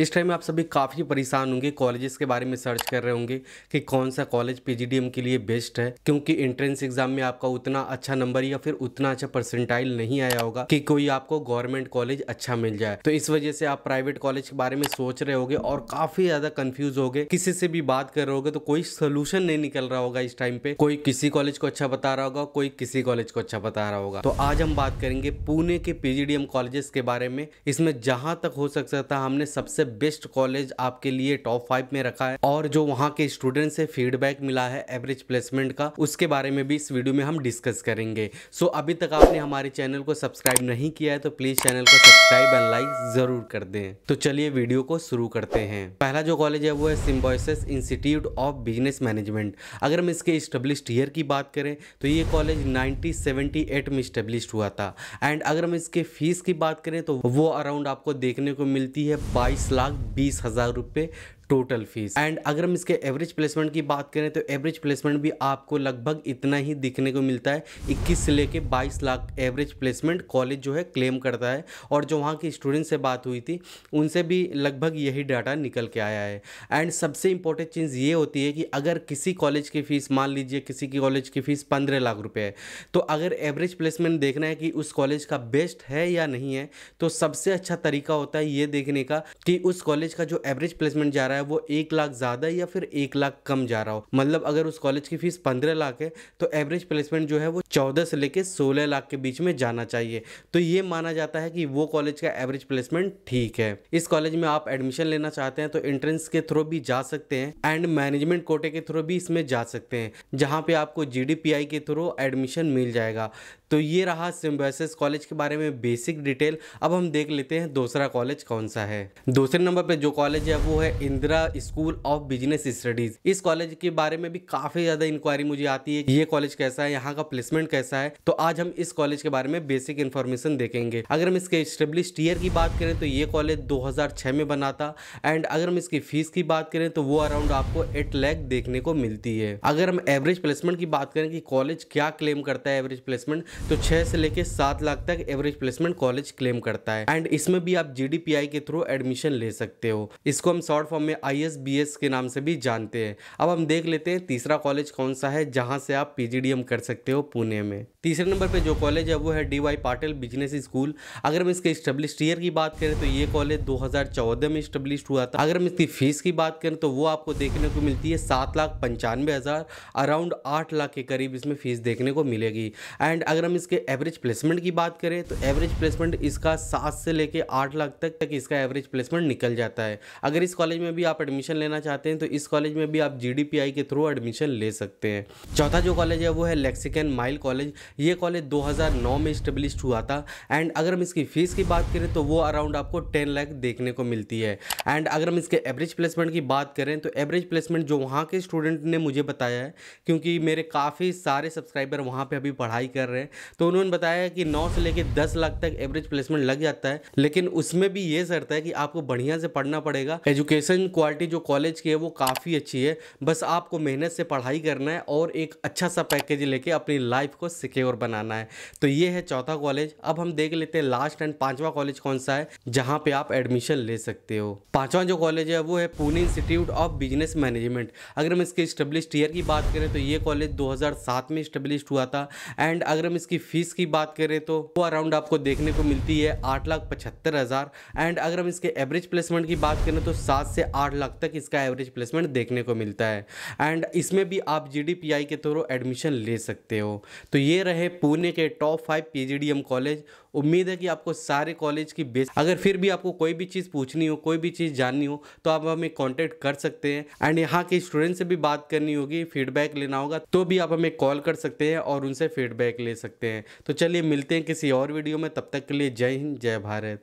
इस टाइम में आप सभी काफ़ी परेशान होंगे, कॉलेजेस के बारे में सर्च कर रहे होंगे कि कौन सा कॉलेज पीजीडीएम के लिए बेस्ट है, क्योंकि एंट्रेंस एग्जाम में आपका उतना अच्छा नंबर या फिर उतना अच्छा परसेंटाइल नहीं आया होगा कि कोई आपको गवर्नमेंट कॉलेज अच्छा मिल जाए। तो इस वजह से आप प्राइवेट कॉलेज के बारे में सोच रहे होगे और काफ़ी ज़्यादा कन्फ्यूज होगे, किसी से भी बात कर रहे होगे तो कोई सोल्यूशन नहीं निकल रहा होगा। इस टाइम पे कोई किसी कॉलेज को अच्छा बता रहा होगा, कोई किसी कॉलेज को अच्छा बता रहा होगा। तो आज हम बात करेंगे पुणे के पीजीडीएम कॉलेजेस के बारे में। इसमें जहां तक हो सकता था हमने सबसे बेस्ट कॉलेज आपके लिए टॉप 5 में रखा है और जो वहां के स्टूडेंट से फीडबैक मिला है एवरेज प्लेसमेंट का, उसके बारे में भी इस वीडियो में हम डिस्कस करेंगे। सो अभी तक आपने हमारे चैनल को सब्सक्राइब नहीं किया है तो प्लीज चैनल को सब्सक्राइब एंड लाइक जरूर कर दें। तो चलिए वीडियो को शुरू करते हैं। पहला जो कॉलेज है वो है Symbiosis institute of business management. अगर हम इसके इस्टेब्लिश्ड ईयर की बात करें तो ये कॉलेज 1978 में इस्टेब्लिश्ड हुआ था। एंड अगर हम इसके फीस की बात करें तो वो अराउंड आपको देखने को मिलती है 22,20,000 रुपये टोटल फीस। एंड अगर हम इसके एवरेज प्लेसमेंट की बात करें तो एवरेज प्लेसमेंट भी आपको लगभग इतना ही दिखने को मिलता है, 21 से लेके 22 लाख एवरेज प्लेसमेंट कॉलेज जो है क्लेम करता है। और जो वहाँ की स्टूडेंट से बात हुई थी उनसे भी लगभग यही डाटा निकल के आया है। एंड सबसे इंपॉर्टेंट चीज़ ये होती है कि अगर किसी कॉलेज की फ़ीस, मान लीजिए किसी की कॉलेज की फ़ीस 15 लाख रुपये है, तो अगर एवरेज प्लेसमेंट देखना है कि उस कॉलेज का बेस्ट है या नहीं है, तो सबसे अच्छा तरीका होता है ये देखने का कि उस कॉलेज का जो एवरेज प्लेसमेंट जा रहा है वो 1 लाख ज्यादा या फिर 1 लाख कम जा रहा हो। मतलब अगर उस कॉलेज की फीस 15 लाख है तो एवरेज प्लेसमेंट जो है वो 14 से लेके 16 लाख के बीच में जाना चाहिए। तो ये माना जाता है कि वो कॉलेज का एवरेज प्लेसमेंट ठीक है। इस कॉलेज में आप एडमिशन लेना चाहते हैं तो एंट्रेंस के थ्रू भी जा सकते हैं एंड मैनेजमेंट कोटे के थ्रू भी इसमें जा सकते हैं, जहाँ पे आपको GDPI के थ्रू एडमिशन मिल जाएगा। तो ये रहा सिम्बायोसिस कॉलेज के बारे में बेसिक डिटेल। अब हम देख लेते हैं दूसरा कॉलेज कौन सा है। दूसरे नंबर पे जो कॉलेज है वो है Indira school of business studies. इस कॉलेज के बारे में भी काफ़ी ज़्यादा इंक्वायरी मुझे आती है कि ये कॉलेज कैसा है, यहाँ का प्लेसमेंट कैसा है। तो आज हम इस कॉलेज के बारे में बेसिक इन्फॉर्मेशन देखेंगे। अगर हम इसके एस्टेब्लिश्ड ईयर की बात करें तो ये कॉलेज 2006 में बना था। एंड अगर हम इसकी फीस की बात करें तो वो अराउंड आपको 8 लाख देखने को मिलती है। अगर हम एवरेज प्लेसमेंट की बात करें कि कॉलेज क्या क्लेम करता है एवरेज प्लेसमेंट, तो 6 से लेके 7 लाख तक एवरेज प्लेसमेंट कॉलेज क्लेम करता है। एंड इसमें भी आप GDPI के थ्रू एडमिशन ले सकते हो। इसको हम शॉर्ट फॉर्म में ISBS के नाम से भी जानते हैं। अब हम देख लेते हैं तीसरा कॉलेज कौन सा है जहां से आप PGDM कर सकते हो पुणे में। तीसरे नंबर पे जो कॉलेज है वो है DY पाटिल बिजनेस स्कूल। अगर हम इसके इस्टेब्लिश्ड ईयर की बात करें तो ये कॉलेज 2014 में इस्टेब्लिश्ड हुआ था। अगर हम इसकी फीस की बात करें तो वो आपको देखने को मिलती है 7,95,000, अराउंड 8 लाख के करीब इसमें फीस देखने को मिलेगी। एंड अगर हम इसके एवरेज प्लेसमेंट की बात करें तो एवरेज प्लेसमेंट इसका 7 से लेके 8 लाख तक इसका एवरेज प्लेसमेंट निकल जाता है। अगर इस कॉलेज में भी आप एडमिशन लेना चाहते हैं तो इस कॉलेज में भी आप GDPI के थ्रू एडमिशन ले सकते हैं। चौथा जो कॉलेज है वो है लेक्सिकन माइल कॉलेज। ये कॉलेज 2009 में इस्टेब्लिश्ड हुआ था। एंड अगर हम इसकी फीस की बात करें तो वो अराउंड आपको 10 लाख देखने को मिलती है। एंड अगर हम इसके एवरेज प्लेसमेंट की बात करें तो एवरेज प्लेसमेंट जो वहाँ के स्टूडेंट ने मुझे बताया है, क्योंकि मेरे काफ़ी सारे सब्सक्राइबर वहाँ पर अभी पढ़ाई कर रहे हैं, तो उन्होंने बताया कि 9 से लेके 10 लाख तक एवरेज प्लेसमेंट लग जाता है। लेकिन उसमें भी ये शर्त है कि आपको बढ़िया से पढ़ना पड़ेगा। एजुकेशन क्वालिटी जो कॉलेज की है वो काफ़ी अच्छी है, बस आपको मेहनत से पढ़ाई करना है और एक अच्छा सा पैकेज लेके अपनी लाइफ को सिक्योर बनाना है। तो ये है चौथा कॉलेज। अब हम देख लेते हैं लास्ट एंड पांचवा कॉलेज कौन सा है जहाँ पे आप एडमिशन ले सकते हो। पांचवा जो कॉलेज है वो है Pune institute of business management. अगर हम इसके इस्टेब्लिश्ड ईयर की बात करें तो ये कॉलेज 2007 में इस्टेब्लिश्ड हुआ था। एंड अगर हम इसकी फीस की बात करें तो वो अराउंड आपको देखने को मिलती है 8,75,000। एंड अगर हम इसके एवरेज प्लेसमेंट की बात करें तो 7 से 8 लाख तक इसका एवरेज प्लेसमेंट देखने को मिलता है। एंड इसमें भी आप GDPI के थ्रू एडमिशन ले सकते हो। तो ये रहे पुणे के टॉप 5 PGDM कॉलेज। उम्मीद है कि आपको सारे कॉलेज की बेस, अगर फिर भी आपको कोई भी चीज़ पूछनी हो, कोई भी चीज़ जाननी हो, तो आप हमें कॉन्टैक्ट कर सकते हैं। एंड यहाँ के स्टूडेंट से भी बात करनी होगी, फीडबैक लेना होगा, तो भी आप हमें कॉल कर सकते हैं और उनसे फीडबैक ले सकते हैं। तो चलिए मिलते हैं किसी और वीडियो में, तब तक के लिए जय हिंद, जय भारत।